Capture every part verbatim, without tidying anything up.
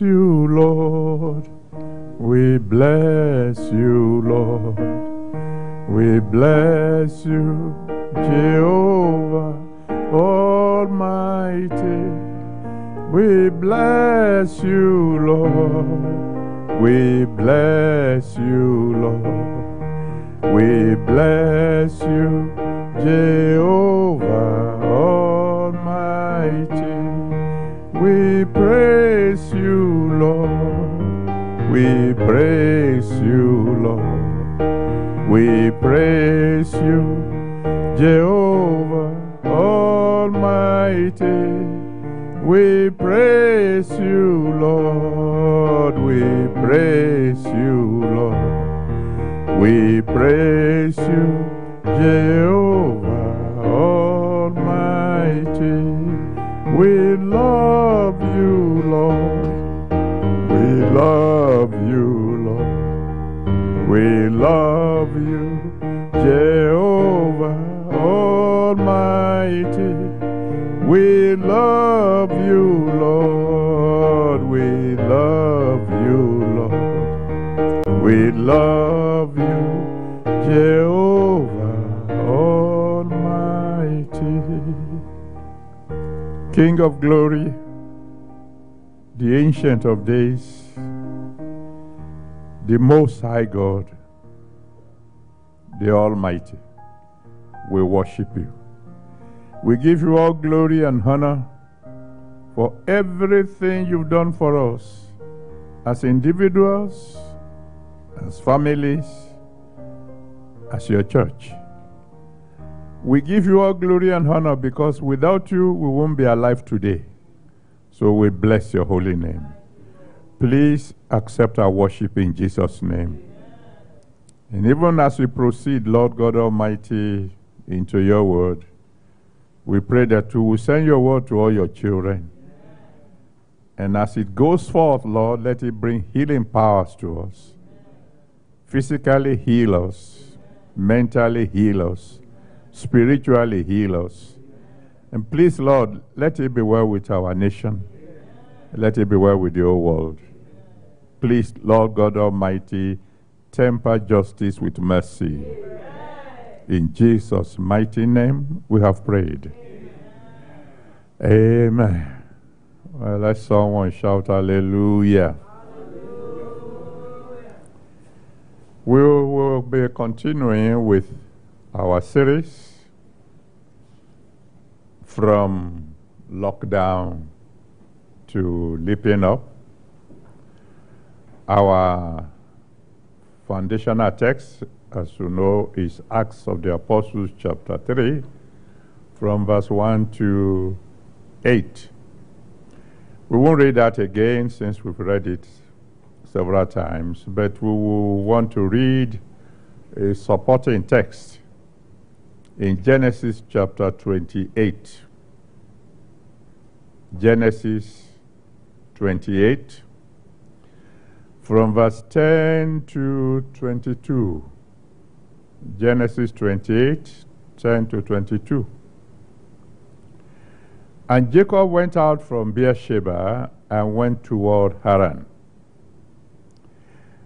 You, Lord, we bless you, Lord, we bless you, Jehovah Almighty, we bless you, Lord, we bless you, Lord, we bless you, Jehovah Almighty. We praise you, Lord, we praise you, Lord, we praise you, Jehovah Almighty, we praise you, Lord, we praise you, Lord, we praise you, Jehovah Almighty. We love you, Lord, we love you, Lord, we love you, Jehovah Almighty, we love you, Lord, we love you, Lord, we love you, Jehovah Almighty. King of glory, the Ancient of Days, the Most High God, the Almighty, we worship you. We give you all glory and honor for everything you've done for us as individuals, as families, as your church. We give you all glory and honor because without you, we won't be alive today. So we bless your holy name. Please accept our worship in Jesus' name. And even as we proceed, Lord God Almighty, into your word, we pray that you will send your word to all your children. And as it goes forth, Lord, let it bring healing powers to us. Physically heal us. Mentally heal us. Spiritually heal us. And please, Lord, let it be well with our nation. Let it be well with the whole world. Please, Lord God Almighty, temper justice with mercy. In Jesus' mighty name, we have prayed. Amen. Well, let someone shout hallelujah. Hallelujah. We will be continuing with our series from lockdown to leaping up. Our foundational text, as you know, is Acts of the Apostles chapter three from verse one to eight. We won't read that again since we've read it several times, but we will want to read a supporting text in Genesis chapter twenty-eight. Genesis twenty-eight, from verse ten to twenty-two. Genesis twenty-eight, ten to twenty-two. And Jacob went out from Beersheba and went toward Haran.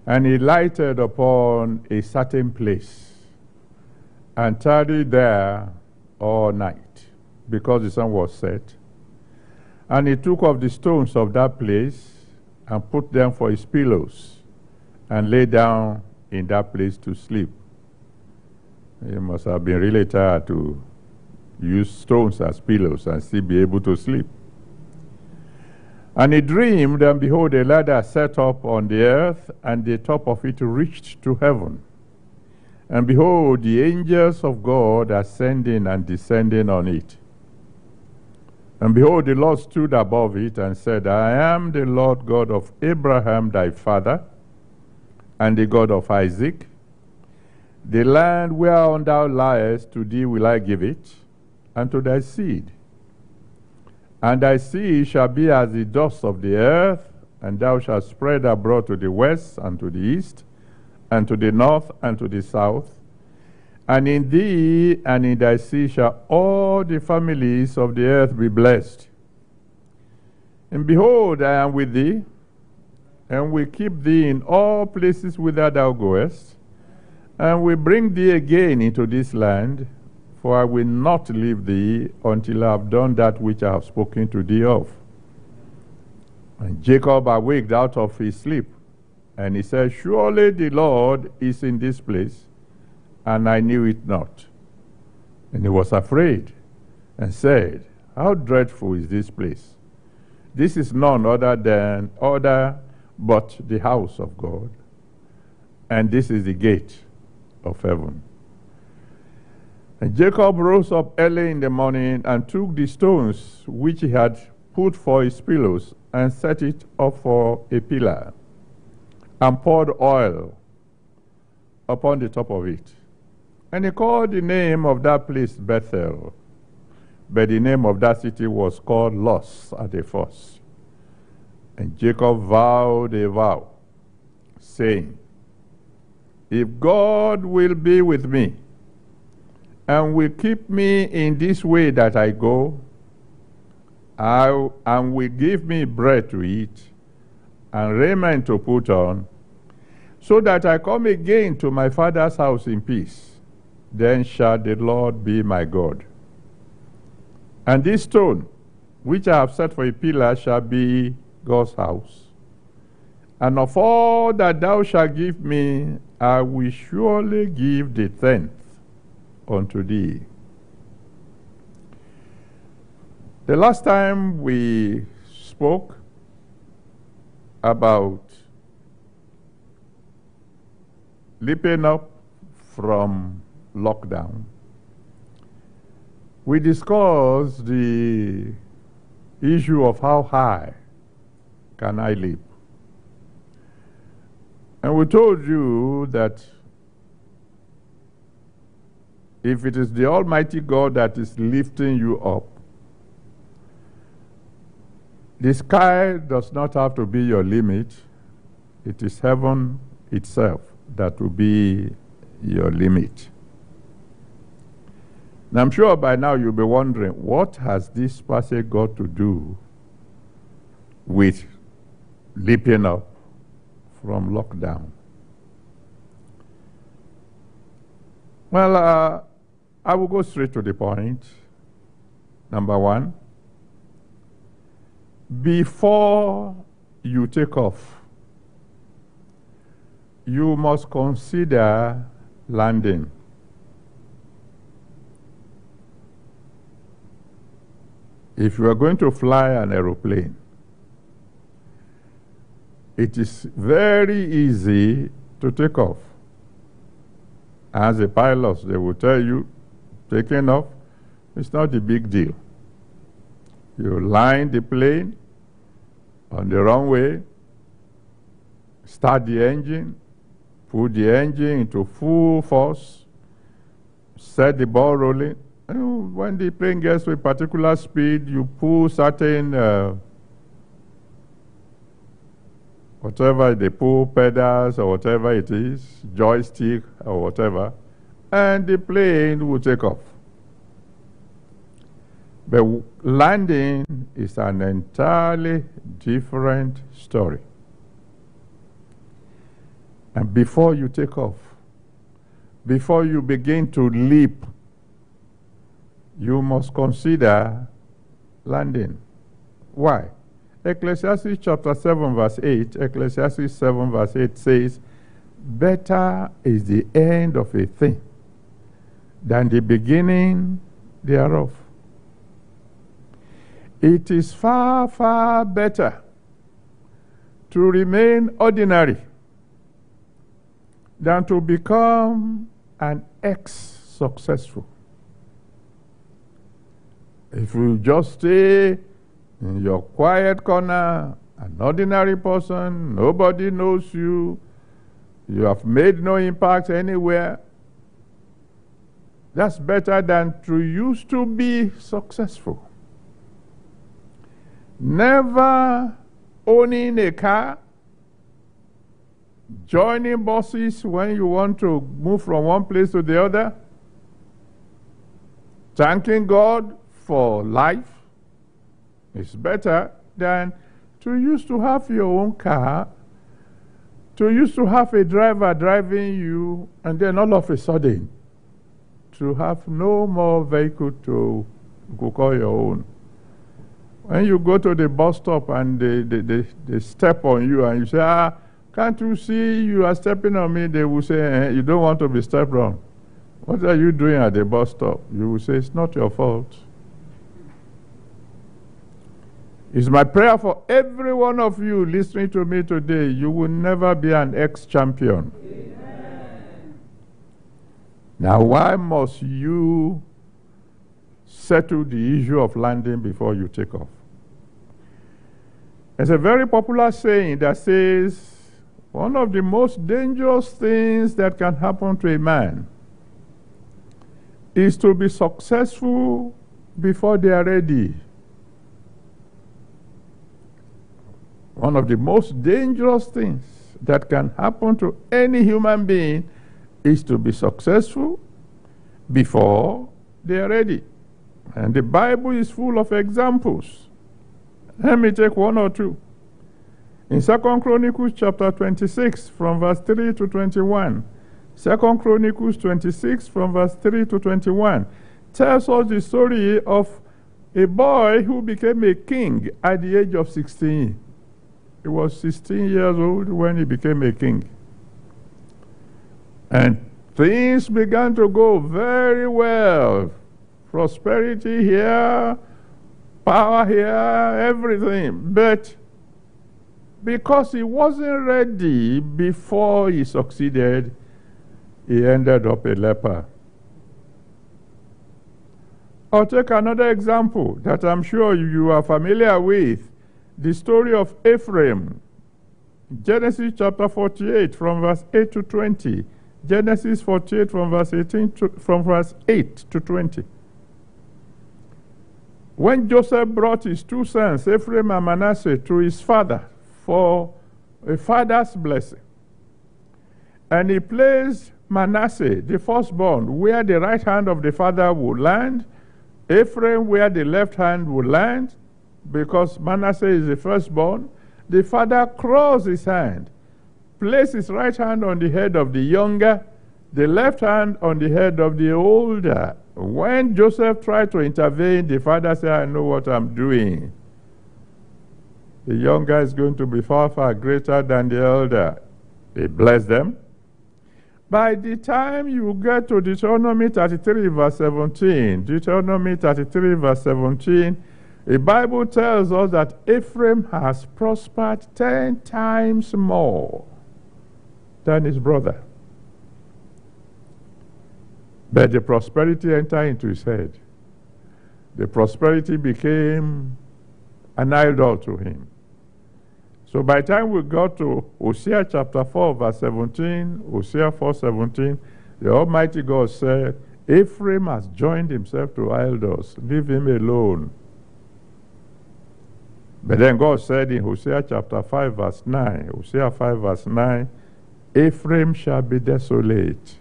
And he lighted upon a certain place, and tarried there all night, because the sun was set. And he took of the stones of that place, and put them for his pillows, and lay down in that place to sleep. He must have been really tired to use stones as pillows and still be able to sleep. And he dreamed, and behold, a ladder set up on the earth, and the top of it reached to heaven. And behold, the angels of God ascending and descending on it. And behold, the Lord stood above it and said, I am the Lord God of Abraham thy father, and the God of Isaac. The land whereon thou liest, to thee will I give it, and to thy seed. And thy seed shall be as the dust of the earth, and thou shalt spread abroad to the west and to the east, and to the north and to the south. And in thee and in thy seed shall all the families of the earth be blessed. And behold, I am with thee and we keep thee in all places whither thou goest, and we bring thee again into this land, for I will not leave thee until I have done that which I have spoken to thee of. And Jacob awaked out of his sleep, and he said, Surely the Lord is in this place, and I knew it not. And he was afraid, and said, How dreadful is this place! This is none other than other but the house of God, and this is the gate of heaven. And Jacob rose up early in the morning and took the stones which he had put for his pillows and set it up for a pillar, and poured oil upon the top of it. And he called the name of that place Bethel, but the name of that city was called Luz at the first. And Jacob vowed a vow, saying, If God will be with me, and will keep me in this way that I go, I, and will give me bread to eat, and raiment to put on, so that I come again to my father's house in peace, then shall the Lord be my God. And this stone, which I have set for a pillar, shall be God's house. And of all that thou shalt give me, I will surely give the tenth unto thee. The last time we spoke about leaping up from lockdown, we discussed the issue of how high can I leap. And we told you that if it is the Almighty God that is lifting you up, the sky does not have to be your limit. It is heaven itself that will be your limit. Now, I'm sure by now you'll be wondering, what has this passage got to do with leaping up from lockdown? Well, uh, I will go straight to the point. Number one, before you take off, you must consider landing. If you are going to fly an aeroplane, it is very easy to take off. As a pilot, they will tell you, taking off, it's not a big deal. You line the plane on the runway, start the engine, put the engine into full force, set the ball rolling. And when the plane gets to a particular speed, you pull certain, uh, whatever they pull, pedals or whatever it is, joystick or whatever, and the plane will take off. But landing is an entirely different story. And before you take off, before you begin to leap, you must consider landing. Why? Ecclesiastes chapter seven verse eight, Ecclesiastes seven verse eight says, Better is the end of a thing than the beginning thereof. It is far, far better to remain ordinary than to become an ex-successful. If you just stay in your quiet corner, an ordinary person, nobody knows you, you have made no impact anywhere, that's better than to used to be successful. Never owning a car, joining buses when you want to move from one place to the other, thanking God for life is better than to used to have your own car to used to have a driver driving you, and then all of a sudden, to have no more vehicle to go call your own. When you go to the bus stop and they, they, they, they step on you and you say, ah, can't you see you are stepping on me? They will say, eh, you don't want to be stepped on. What are you doing at the bus stop? You will say, it's not your fault. It's my prayer for every one of you listening to me today. You will never be an ex-champion. Now, why must you settle the issue of landing before you take off? There's a very popular saying that says, one of the most dangerous things that can happen to a man is to be successful before they are ready. One of the most dangerous things that can happen to any human being is to be successful before they are ready. And the Bible is full of examples. Let me take one or two. In Second Chronicles chapter twenty-six, from verse three to twenty-one, Second Chronicles twenty-six, from verse three to twenty-one, tells us the story of a boy who became a king at the age of sixteen. He was sixteen years old when he became a king. And things began to go very well. Prosperity here, power here, everything. But because he wasn't ready before he succeeded, he ended up a leper. I'll take another example that I'm sure you are familiar with. The story of Ephraim. Genesis chapter forty-eight, from verse eight to twenty. Genesis forty-eight, from verse eight to twenty. When Joseph brought his two sons, Ephraim and Manasseh, to his father for a father's blessing, and he placed Manasseh, the firstborn, where the right hand of the father would land, Ephraim where the left hand would land, because Manasseh is the firstborn, the father crossed his hand, placed his right hand on the head of the younger, the left hand on the head of the older. When Joseph tried to intervene, the father said, I know what I'm doing. The younger is going to be far, far greater than the elder. He blessed them. By the time you get to Deuteronomy thirty-three, verse seventeen, Deuteronomy thirty-three, verse seventeen, the Bible tells us that Ephraim has prospered ten times more than his brother. But the prosperity entered into his head. The prosperity became an idol to him. So by the time we got to Hosea chapter four, verse seventeen, Hosea four seventeen, the Almighty God said, Ephraim has joined himself to idols. Leave him alone. But then God said in Hosea chapter five verse nine, Hosea five verse nine, Ephraim shall be desolate.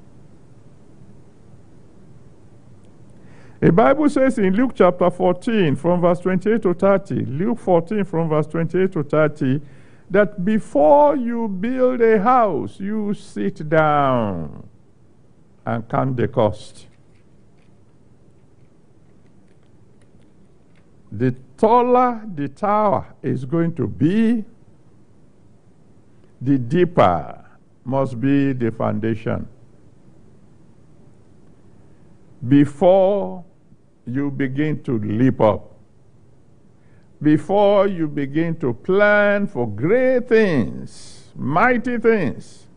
The Bible says in Luke chapter fourteen from verse twenty-eight to thirty, Luke fourteen from verse twenty-eight to thirty, that before you build a house, you sit down and count the cost. The taller the tower is going to be, the deeper must be the foundation. Before you begin to leap up, before you begin to plan for great things, mighty things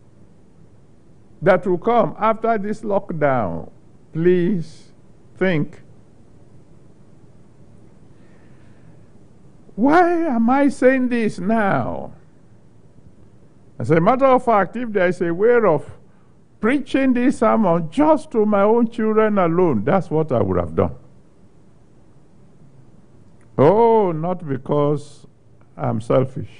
that will come after this lockdown, please think. Why am I saying this now? As a matter of fact, if there is a way of preaching this sermon just to my own children alone, that's what I would have done. Oh, not because I'm selfish.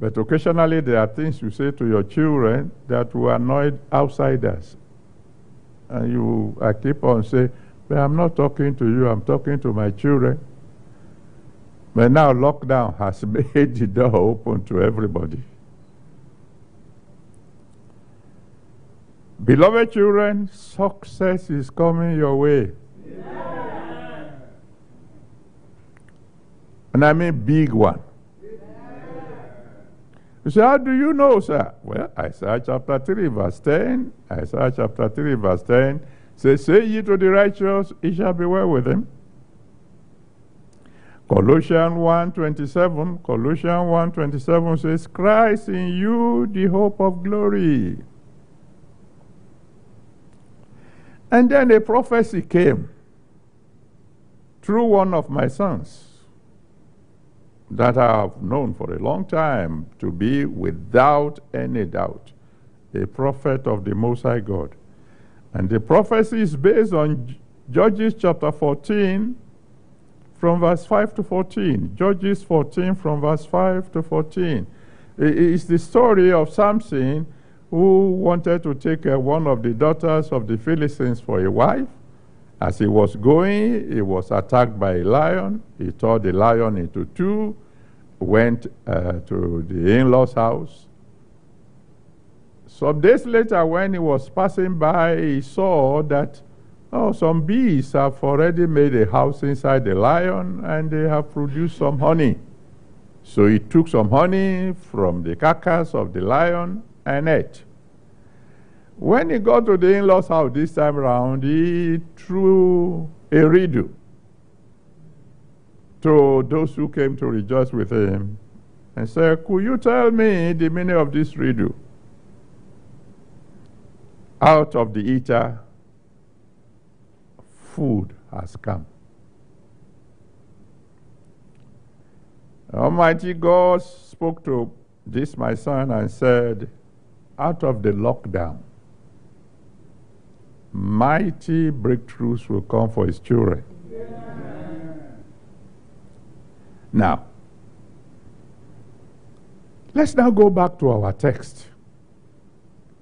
But occasionally there are things you say to your children that will annoy outsiders. And you, I keep on saying, but I'm not talking to you, I'm talking to my children. But now lockdown has made the door open to everybody. Beloved children, success is coming your way. Yeah. And I mean big one. Yeah. You say, how do you know, sir? Well, Isaiah chapter three, verse ten. Isaiah chapter three, verse ten. Says, say ye to the righteous, it shall be well with him. Colossians one twenty-seven. Colossians one twenty-seven says, Christ in you, the hope of glory. And then a prophecy came through one of my sons that I have known for a long time to be without any doubt a prophet of the Most High God. And the prophecy is based on Judges chapter fourteen from verse five to fourteen. Judges fourteen from verse five to fourteen. It's the story of Samson, who wanted to take uh, one of the daughters of the Philistines for a wife. As he was going, he was attacked by a lion. He tore the lion into two, went uh, to the in-laws' house. Some days later, when he was passing by, he saw that, oh, some bees have already made a house inside the lion, and they have produced some honey. So he took some honey from the carcass of the lion and ate. When he got to the in-laws' house this time around, he threw a riddle to those who came to rejoice with him and said, could you tell me the meaning of this riddle? Out of the eater, food has come. Almighty God spoke to this my son and said, out of the lockdown, mighty breakthroughs will come for his children. Yeah. Now, let's now go back to our text.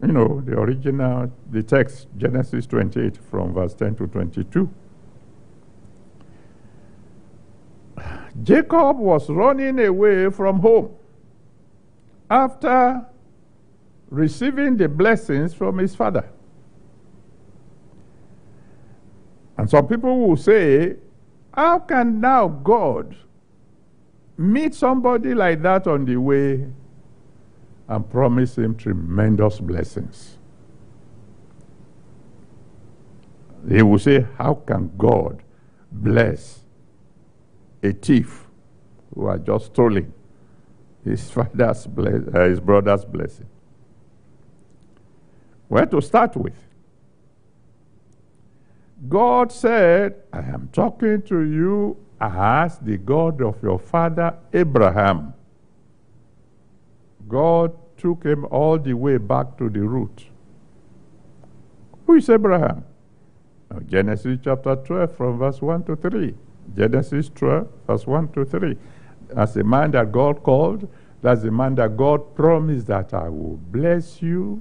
You know, the original, the text, Genesis twenty-eight from verse ten to twenty-two. Jacob was running away from home after receiving the blessings from his father. And some people will say, how can now God meet somebody like that on the way and promise him tremendous blessings? They will say, how can God bless a thief who had just stolen his father's bless, uh, his brother's blessing? Where to start with? God said, I am talking to you as the God of your father Abraham. God took him all the way back to the root. Who is Abraham? Now, Genesis chapter twelve from verse one to three. Genesis twelve verse one to three. As a man that God called, that's the man that God promised that I will bless you,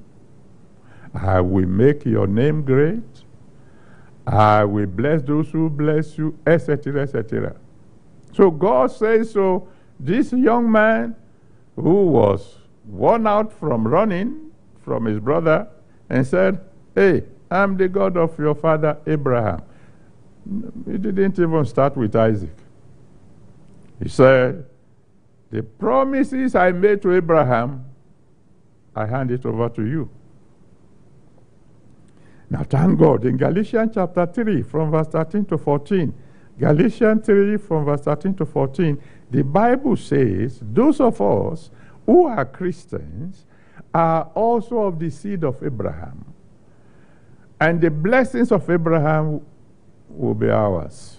I will make your name great, I will bless those who bless you, et cetera, et cetera. So God says, so this young man who was worn out from running from his brother and said, hey, I'm the God of your father Abraham. He didn't even start with Isaac. He said, the promises I made to Abraham, I hand it over to you. Now thank God, in Galatians chapter three, from verse thirteen to fourteen, Galatians three, from verse thirteen to fourteen, the Bible says, those of us who are Christians are also of the seed of Abraham. And the blessings of Abraham will be ours.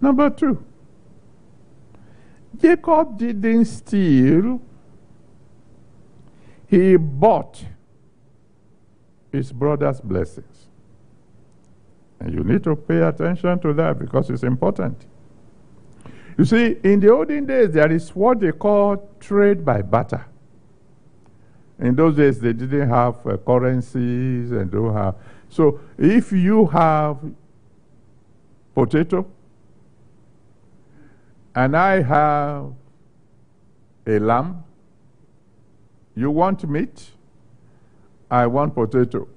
Number two, Jacob didn't steal. He bought his brother's blessings. And you need to pay attention to that because it's important. You see, in the olden days, there is what they call trade by barter. In those days, they didn't have uh, currencies and don't have. So if you have potato, and I have a lamb, you want meat, I want potato.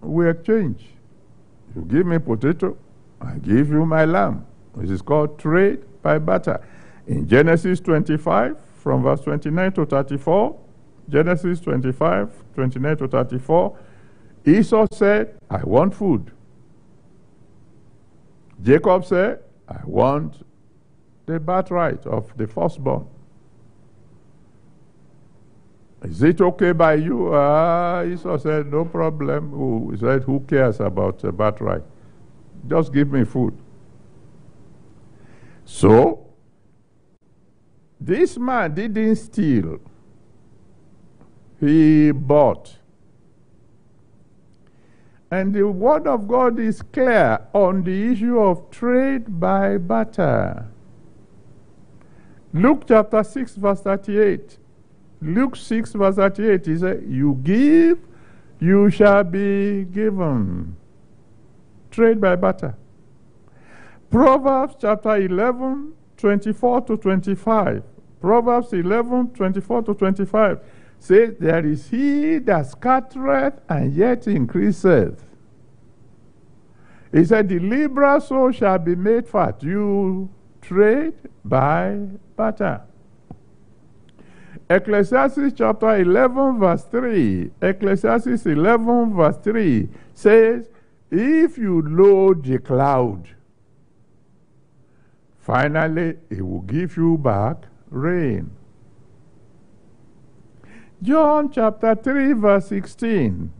We exchange. You give me potato, I give you my lamb. This is called trade by barter. In Genesis twenty-five, from verse twenty-nine to thirty-four, Genesis twenty-five, twenty-nine to thirty-four, Esau said, I want food. Jacob said, I want the birthright of the firstborn. Is it okay by you? Ah, Esau said, no problem. Who, he said, who cares about the birthright? Just give me food. So, this man didn't steal. He bought. And the word of God is clear on the issue of trade by barter. Luke chapter six, verse thirty-eight. Luke six, verse thirty-eight, he said, you give, you shall be given. Trade by barter. Proverbs chapter eleven, twenty-four to twenty-five. Proverbs eleven, twenty-four to twenty-five. Says, there is he that scattereth and yet increaseth. He said, the liberal soul shall be made fat. You trade by barter. Ecclesiastes chapter eleven, verse three. Ecclesiastes eleven, verse three says, if you load the cloud, finally it will give you back rain. John chapter three, verse sixteen.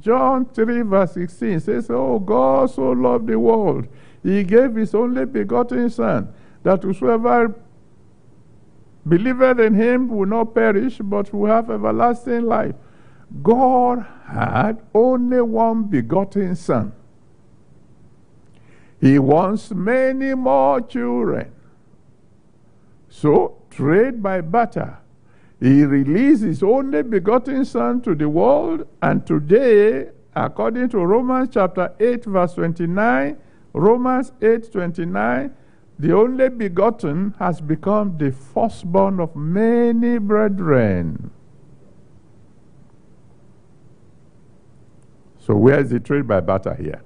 John three, verse sixteen says, oh, God so loved the world, he gave his only begotten Son, that whosoever believeth in him will not perish, but will have everlasting life. God had only one begotten Son. He wants many more children. So, trade by barter. He released his only begotten Son to the world, and today, according to Romans chapter eight, verse twenty-nine, Romans eight, twenty-nine, the only begotten has become the firstborn of many brethren. So where is the trade by barter here?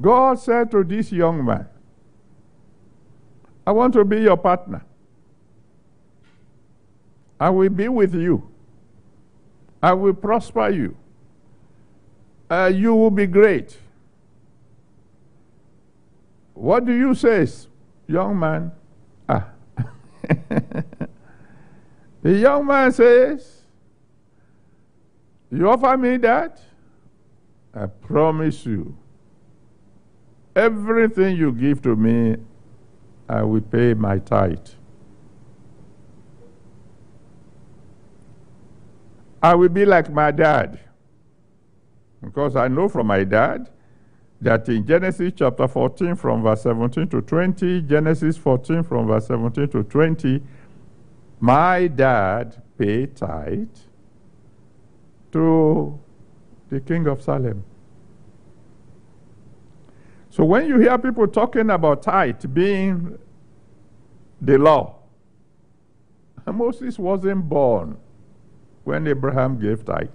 God said to this young man, I want to be your partner. I will be with you. I will prosper you. Uh, you will be great. What do you say, young man? Ah. The young man says, you offer me that? I promise you, everything you give to me, I will pay my tithe. I will be like my dad. Because I know from my dad that in Genesis chapter fourteen from verse seventeen to twenty, Genesis fourteen from verse seventeen to twenty, my dad paid tithe to the king of Salem. So when you hear people talking about tithe being the law, Moses wasn't born when Abraham gave tithe.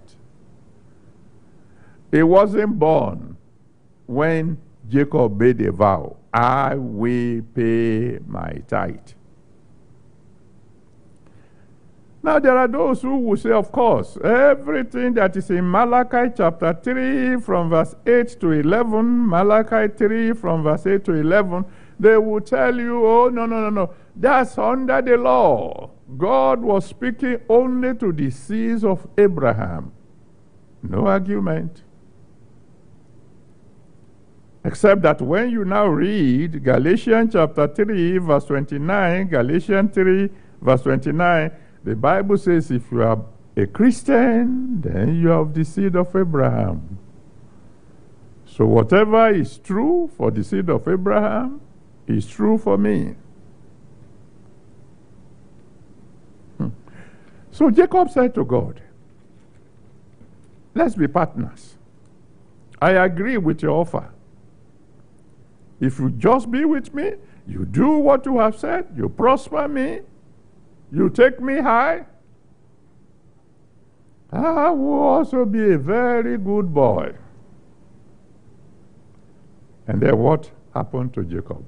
He wasn't born when Jacob made a vow, I will pay my tithe. Now there are those who will say, of course, everything that is in Malachi chapter three from verse eight to eleven, Malachi three from verse eight to eleven, they will tell you, oh, no, no, no, no, that's under the law. God was speaking only to the seeds of Abraham. No argument. Except that when you now read Galatians chapter three, verse twenty-nine, Galatians three, verse twenty-nine, the Bible says if you are a Christian, then you are of the seed of Abraham. So whatever is true for the seed of Abraham is true for me. So Jacob said to God, let's be partners. I agree with your offer. If you just be with me, you do what you have said, you prosper me, you take me high, I will also be a very good boy. And then what happened to Jacob?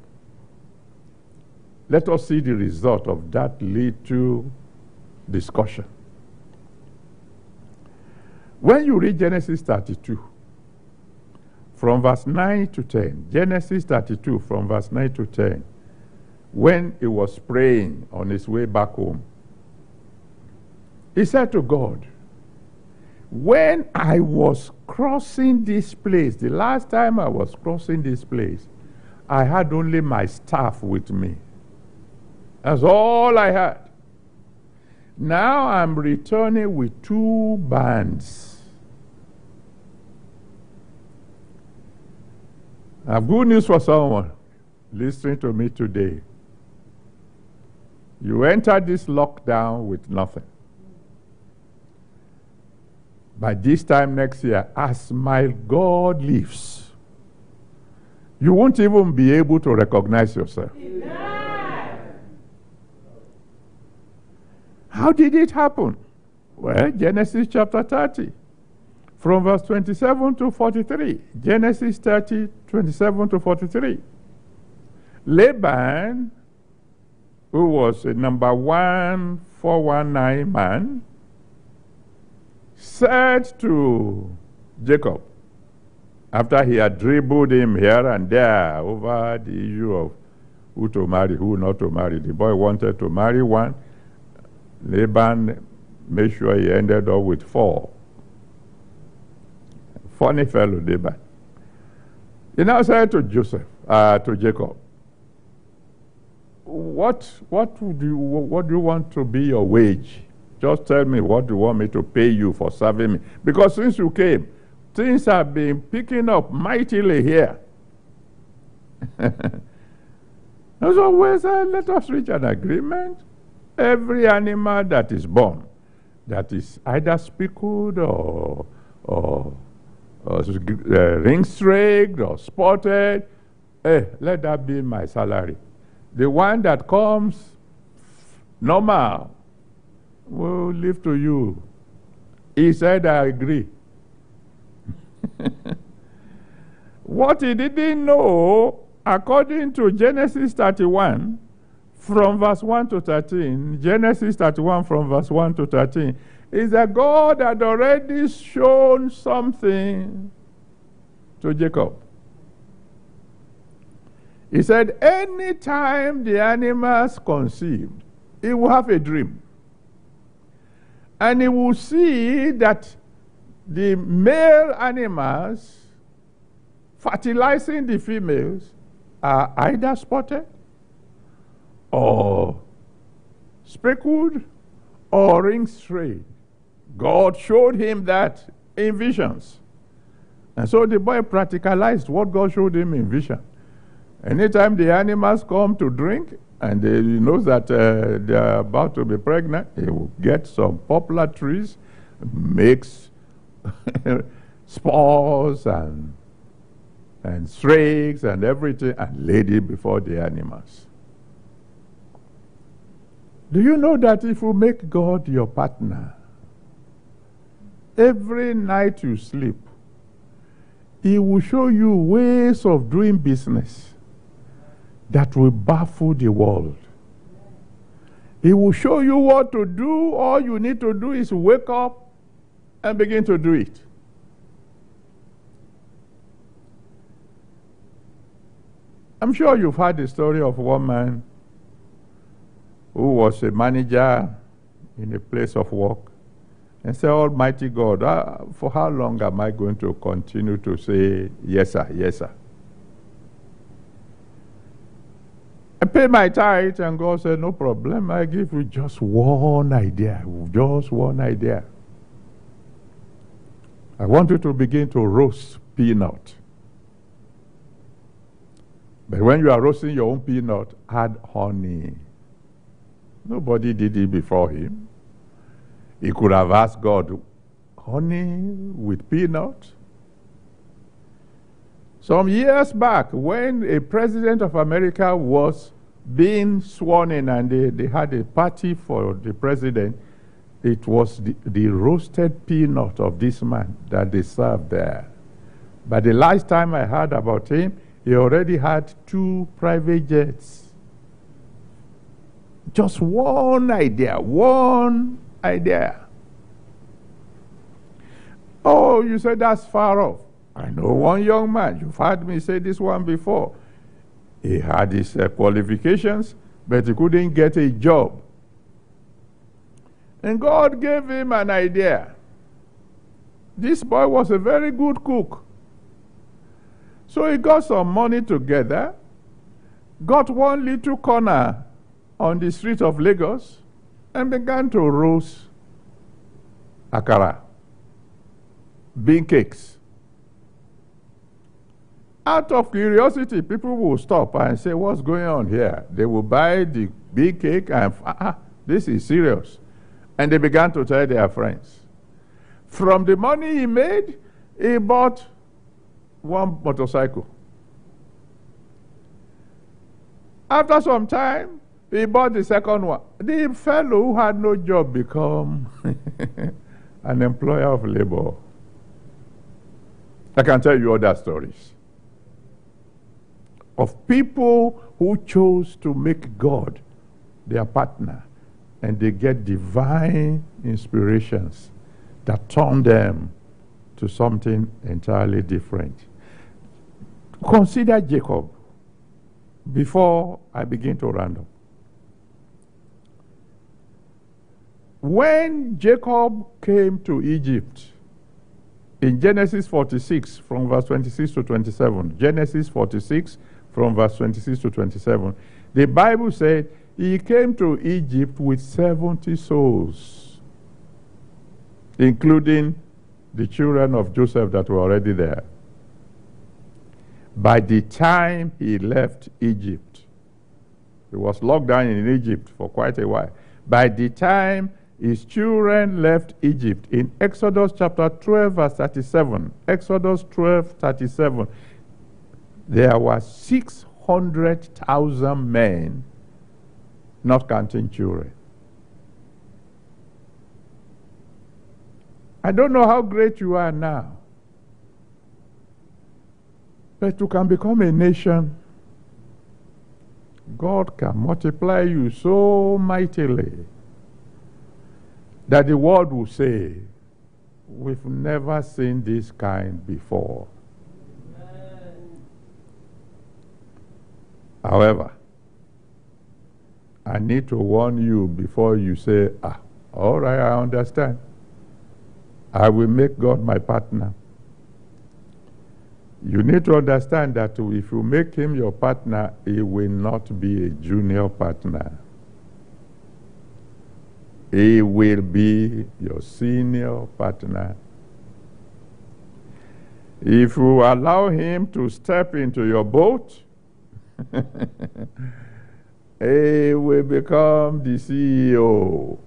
Let us see the result of that little discussion. When you read Genesis thirty-two, from verse nine to ten, Genesis thirty-two, from verse nine to ten, when he was praying on his way back home, he said to God, when I was crossing this place, the last time I was crossing this place, I had only my staff with me. That's all I had. Now I'm returning with two bands. I have good news for someone listening to me today. You entered this lockdown with nothing. By this time next year, as my God lives, you won't even be able to recognize yourself. Amen. How did it happen? Well, Genesis chapter thirty, from verse twenty-seven to forty-three. Genesis thirty, twenty-seven to forty-three. Laban, who was a number one four one nine man, said to Jacob, after he had dribbled him here and there over the issue of who to marry, who not to marry. The boy wanted to marry one. Laban made sure he ended up with four. Funny fellow, Laban. He now said to Joseph, uh, to Jacob, what, what, do you, what do you want to be your wage? Just tell me, what do you want me to pay you for serving me? Because since you came, things have been picking up mightily here. As always, uh, let us reach an agreement. Every animal that is born, that is either speckled or, or, or uh, ring-streaked or spotted, eh, let that be my salary. The one that comes normal, we'll leave to you. He said, I agree. What he didn't know, according to Genesis thirty-one, from verse one to thirteen, Genesis thirty-one, from verse one to thirteen, is that God had already shown something to Jacob. He said, anytime the animals conceived, he will have a dream. And he will see that the male animals fertilizing the females are either spotted or speckled or ring-strayed. God showed him that in visions. And so the boy practicalized what God showed him in vision. Anytime the animals come to drink, and they, he knows that uh, they are about to be pregnant, he will get some poplar trees, mix spores and, and streaks and everything, and lay it before the animals. Do you know that if you make God your partner, every night you sleep, he will show you ways of doing business that will baffle the world. He will show you what to do. All you need to do is wake up and begin to do it. I'm sure you've heard the story of one man who was a manager in a place of work and said, Almighty God, uh, for how long am I going to continue to say, yes, sir, yes, sir? I pay my tithe, and God said, no problem, I give you just one idea, just one idea. I want you to begin to roast peanut. But when you are roasting your own peanut, add honey. Nobody did it before him. He could have asked God, honey with peanut? Some years back, when a president of America was being sworn in and they, they had a party for the president, It was the, the roasted peanut of this man that they served there. By the last time I heard about him, he already had two private jets. Just one idea, one idea. Oh, you said that's far off. I know one young man, you've heard me say this one before. He had his uh, qualifications, but he couldn't get a job. And God gave him an idea. This boy was a very good cook. So he got some money together, got one little corner on the street of Lagos, and began to roast akara, bean cakes. Out of curiosity, people will stop and say, what's going on here? They will buy the bean cake and, ah, this is serious. And they began to tell their friends. From the money he made, he bought one motorcycle. After some time, he bought the second one. The fellow who had no job become an employer of labor. I can tell you other stories of people who chose to make God their partner, and they get divine inspirations that turn them to something entirely different. Consider Jacob before I begin to round up. When Jacob came to Egypt, in Genesis forty-six, from verse twenty-six to twenty-seven, Genesis forty-six, from verse twenty-six to twenty-seven, the Bible said he came to Egypt with seventy souls, including the children of Joseph that were already there. By the time he left Egypt, he was locked down in Egypt for quite a while. By the time his children left Egypt, in Exodus chapter twelve, verse thirty-seven, Exodus twelve, thirty-seven, there were six hundred thousand men, not counting children. I don't know how great you are now, but you can become a nation. God can multiply you so mightily that the world will say, we've never seen this kind before. Amen. However, I need to warn you before you say, ah, all right, I understand. I will make God my partner. You need to understand that if you make him your partner, he will not be a junior partner. He will be your senior partner. If you allow him to step into your boat, he will become the C E O.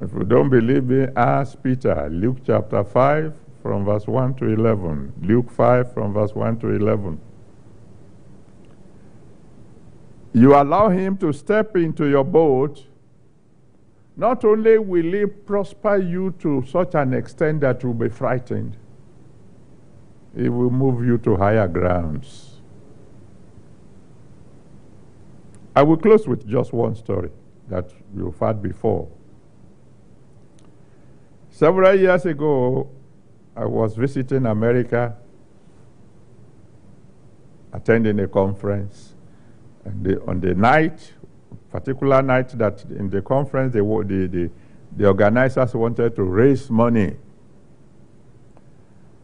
If you don't believe me, ask Peter, Luke chapter five, from verse one to eleven. Luke five, from verse one to eleven. You allow him to step into your boat, not only will he prosper you to such an extent that you'll be frightened, he will move you to higher grounds. I will close with just one story that you've heard before. Several years ago, I was visiting America, attending a conference, and the, on the night, particular night that in the conference, they, the, the, the organizers wanted to raise money.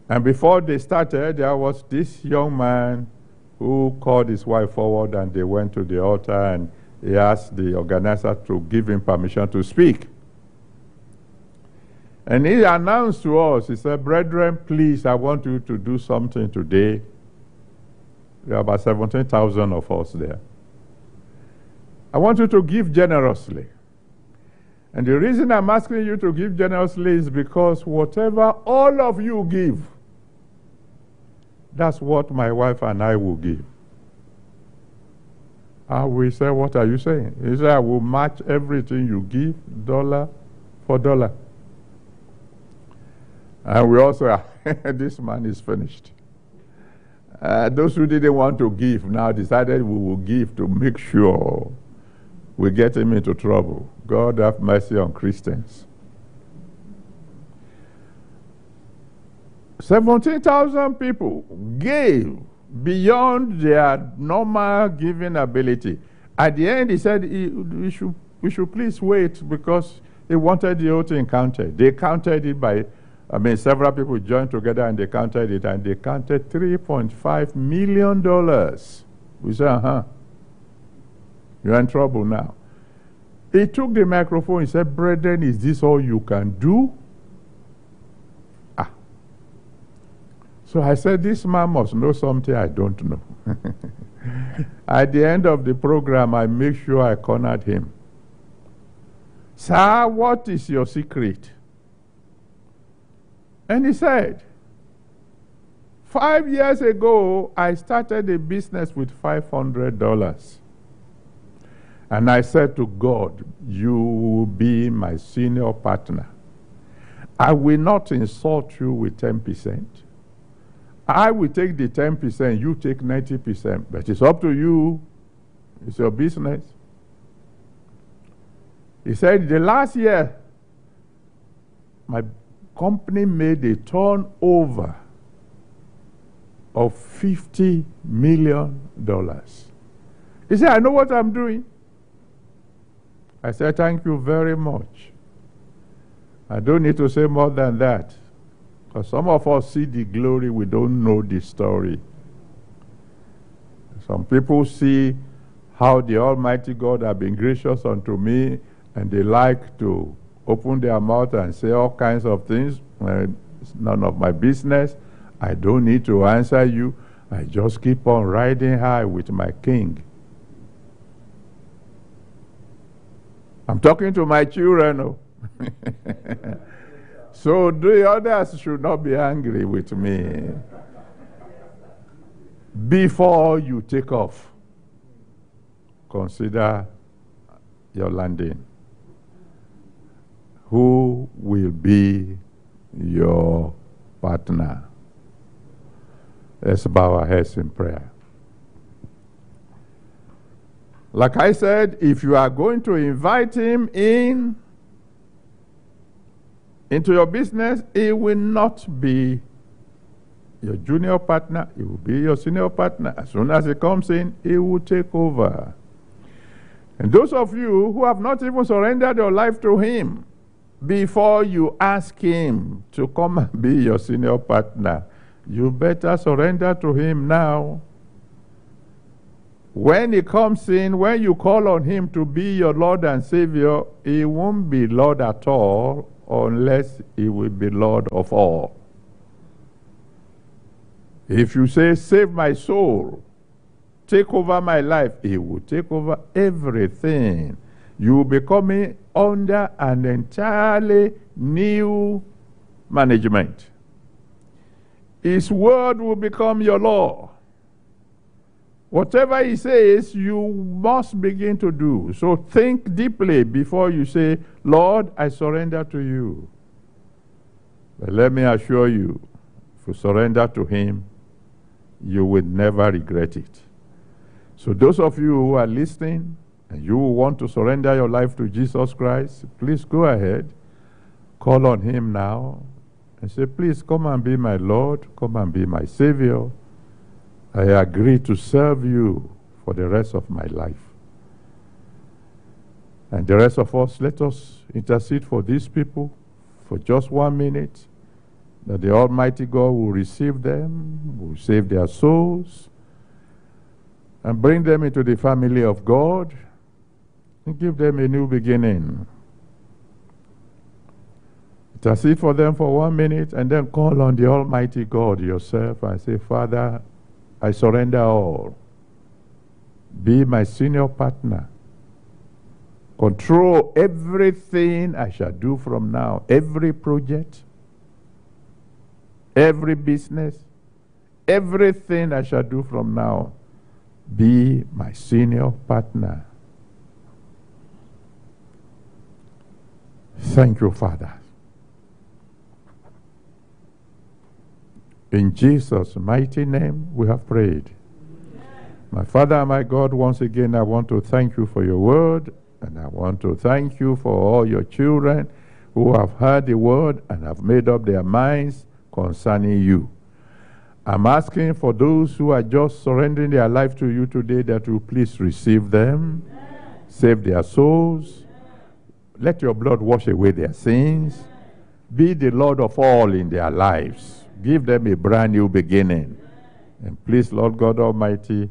And before they started, there was this young man who called his wife forward, and they went to the altar, and he asked the organizer to give him permission to speak. And he announced to us, he said, brethren, please, I want you to do something today. There are about seventeen thousand of us there. I want you to give generously. And the reason I'm asking you to give generously is because whatever all of you give, that's what my wife and I will give. And we said, what are you saying? He said, I will match everything you give, dollar for dollar. And we also are, this man is finished. Uh, those who didn't want to give now decided we will give to make sure we get him into trouble. God have mercy on Christians. seventeen thousand people gave beyond their normal giving ability. At the end, he said, we should, we should please wait, because they wanted the whole thing counted. They counted it by, I mean, several people joined together and they counted it, and they counted three point five million dollars. We said, uh-huh, you're in trouble now. He took the microphone and said, "Brethren, is this all you can do?" So I said, this man must know something I don't know. At the end of the program, I make sure I cornered him. "Sir, what is your secret?" And he said, five years ago, I started a business with five hundred dollars. And I said to God, you will be my senior partner. I will not insult you with ten percent. I will take the ten percent, you take ninety percent, but it's up to you. It's your business. He said, the last year, my company made a turnover of fifty million dollars. He said, I know what I'm doing. I said, thank you very much. I don't need to say more than that. Because some of us see the glory, we don't know the story. Some people see how the Almighty God has been gracious unto me, and they like to open their mouth and say all kinds of things. It's none of my business. I don't need to answer you. I just keep on riding high with my King. I'm talking to my children. Oh. So the others should not be angry with me. Before you take off, consider your landing. Who will be your partner? Let's bow our heads in prayer. Like I said, if you are going to invite him in, into your business, it will not be your junior partner, it will be your senior partner. As soon as he comes in, he will take over. And those of you who have not even surrendered your life to him, before you ask him to come and be your senior partner, you better surrender to him now. When he comes in, when you call on him to be your Lord and Savior, he won't be Lord at all, unless he will be Lord of all. If you say, save my soul, take over my life, he will take over everything. You will be coming under an entirely new management. His word will become your law. Whatever he says, you must begin to do. So think deeply before you say, Lord, I surrender to you. But let me assure you, if you surrender to him, you will never regret it. So those of you who are listening, and you want to surrender your life to Jesus Christ, please go ahead, call on him now, and say, please come and be my Lord, come and be my Savior. I agree to serve you for the rest of my life. And the rest of us, let us intercede for these people for just one minute, that the Almighty God will receive them, will save their souls, and bring them into the family of God, and give them a new beginning. Intercede for them for one minute, and then call on the Almighty God yourself and say, Father, I surrender all. Be my senior partner. Control everything I shall do from now. Every project, every business, everything I shall do from now. Be my senior partner. Thank you, Father. In Jesus' mighty name, we have prayed. Amen. My Father and my God, once again, I want to thank you for your word, and I want to thank you for all your children who have heard the word and have made up their minds concerning you. I'm asking for those who are just surrendering their life to you today that you please receive them, Amen. Save their souls, Amen. Let your blood wash away their sins, Amen. Be the Lord of all in their lives. Give them a brand new beginning. Amen. And please, Lord God Almighty,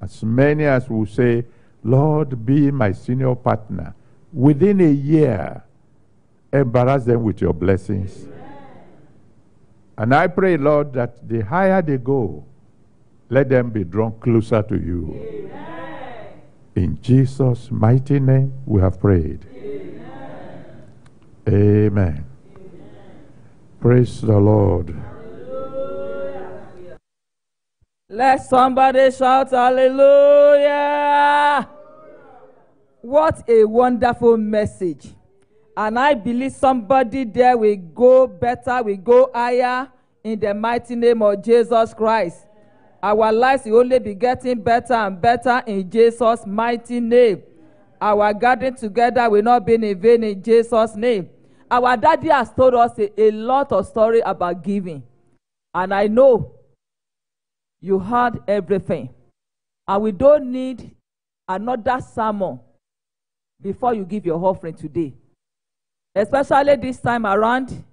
as many as will say, Lord, be my senior partner, within a year, embarrass them with your blessings. Amen. And I pray, Lord, that the higher they go, let them be drawn closer to you. Amen. In Jesus' mighty name, we have prayed. Amen. Amen. Amen. Praise the Lord. Hallelujah. Let somebody shout hallelujah. What a wonderful message. And I believe somebody there will go better, will go higher in the mighty name of Jesus Christ. Our lives will only be getting better and better in Jesus' mighty name. Our gathering together will not be in vain in Jesus' name. Our daddy has told us a, a lot of story about giving. And I know you heard everything. And we don't need another sermon before you give your offering today. Especially this time around,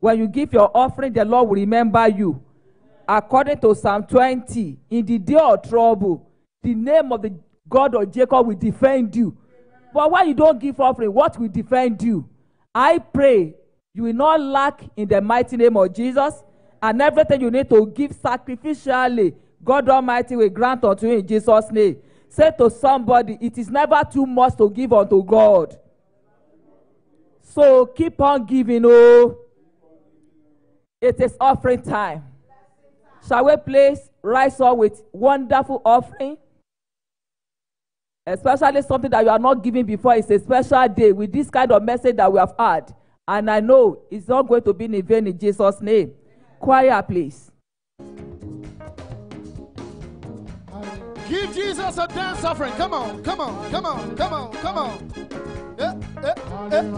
when you give your offering, the Lord will remember you. According to Psalm twenty, in the day of trouble, the name of the God of Jacob will defend you. But why you don't give offering, what will defend you? I pray you will not lack in the mighty name of Jesus, and everything you need to give sacrificially, God Almighty will grant unto you in Jesus' name. Say to somebody, it is never too much to give unto God. So keep on giving, oh. It is offering time. Shall we please rise up with wonderful offering? Especially something that you are not giving before. It's a special day with this kind of message that we have had. And I know it's not going to be in vain in Jesus' name. Choir, please. Give Jesus a dance offering. Come on, come on, come on, come on, come on. Yeah, yeah, yeah.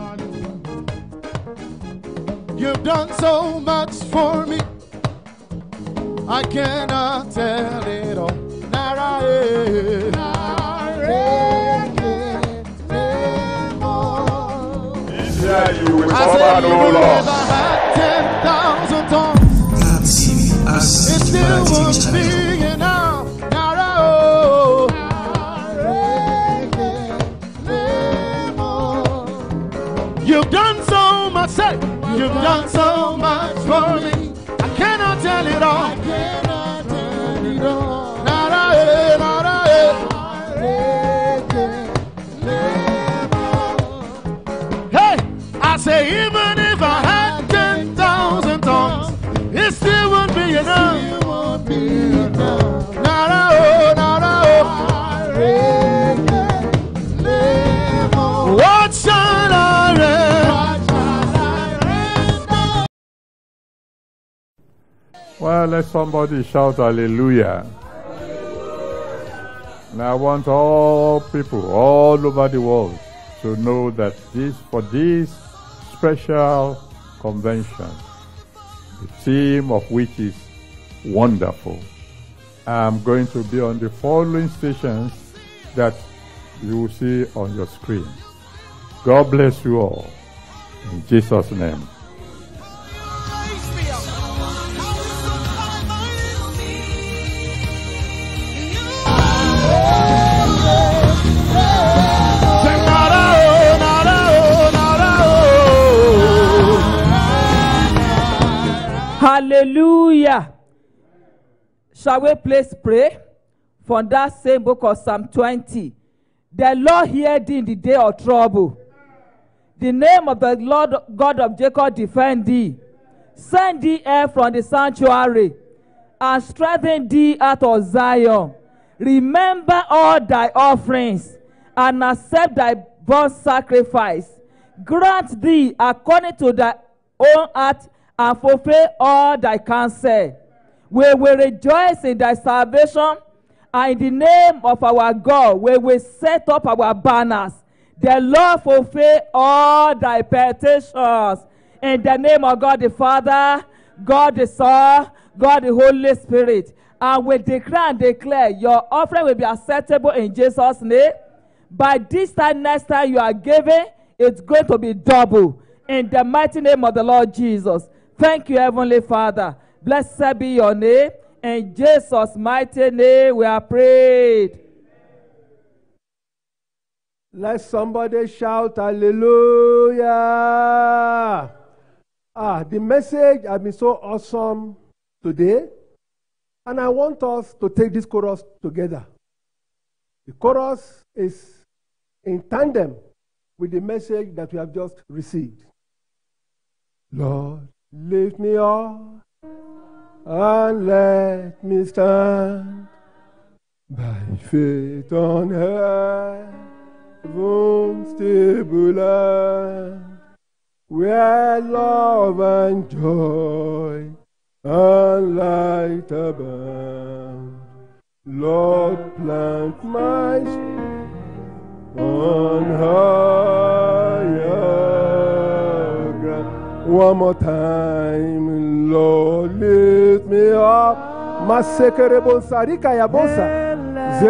You've done so much for me, I cannot tell it all. Narae, I said even if I had ten thousand tongues, it still won't be enough. Narae, Narae, you've done so much, say. You've done so much for me, I cannot tell it all. I cannot tell it all. Narae, narae. Hey, I say even if I had ten thousand tongues, it still won't be enough. It still won't be enough. Narae, narae. What shall I render? Well, let somebody shout hallelujah. Hallelujah. And I want all people all over the world to know that this for this special convention, the theme of which is wonderful, I'm going to be on the following stations that you will see on your screen. God bless you all. In Jesus' name. Hallelujah. Shall we please pray from that same book of Psalm twenty? The Lord heard thee in the day of trouble. The name of the Lord God of Jacob defend thee. Send thee air from the sanctuary and strengthen thee out of Zion. Remember all thy offerings and accept thy burnt sacrifice. grant thee according to thy own heart, and fulfill all thy counsel. We will rejoice in thy salvation, and in the name of our God we will set up our banners. The Lord fulfill all thy petitions. In the name of God the Father, God the Son, God the Holy Spirit. And we declare and declare your offering will be acceptable in Jesus' name. By this time, next time you are giving, it's going to be double. In the mighty name of the Lord Jesus. Thank you, Heavenly Father. Blessed be your name. In Jesus' mighty name we are prayed. Let somebody shout hallelujah. Ah, the message has been so awesome today. And I want us to take this chorus together. The chorus is in tandem with the message that we have just received. Lord, lift me up and let me stand by faith on heaven's stable land, where love and joy and light abound. Lord, plant my feet on higher ground. One more time, Lord, lift me up. Masekerebo sarika ya bonsa.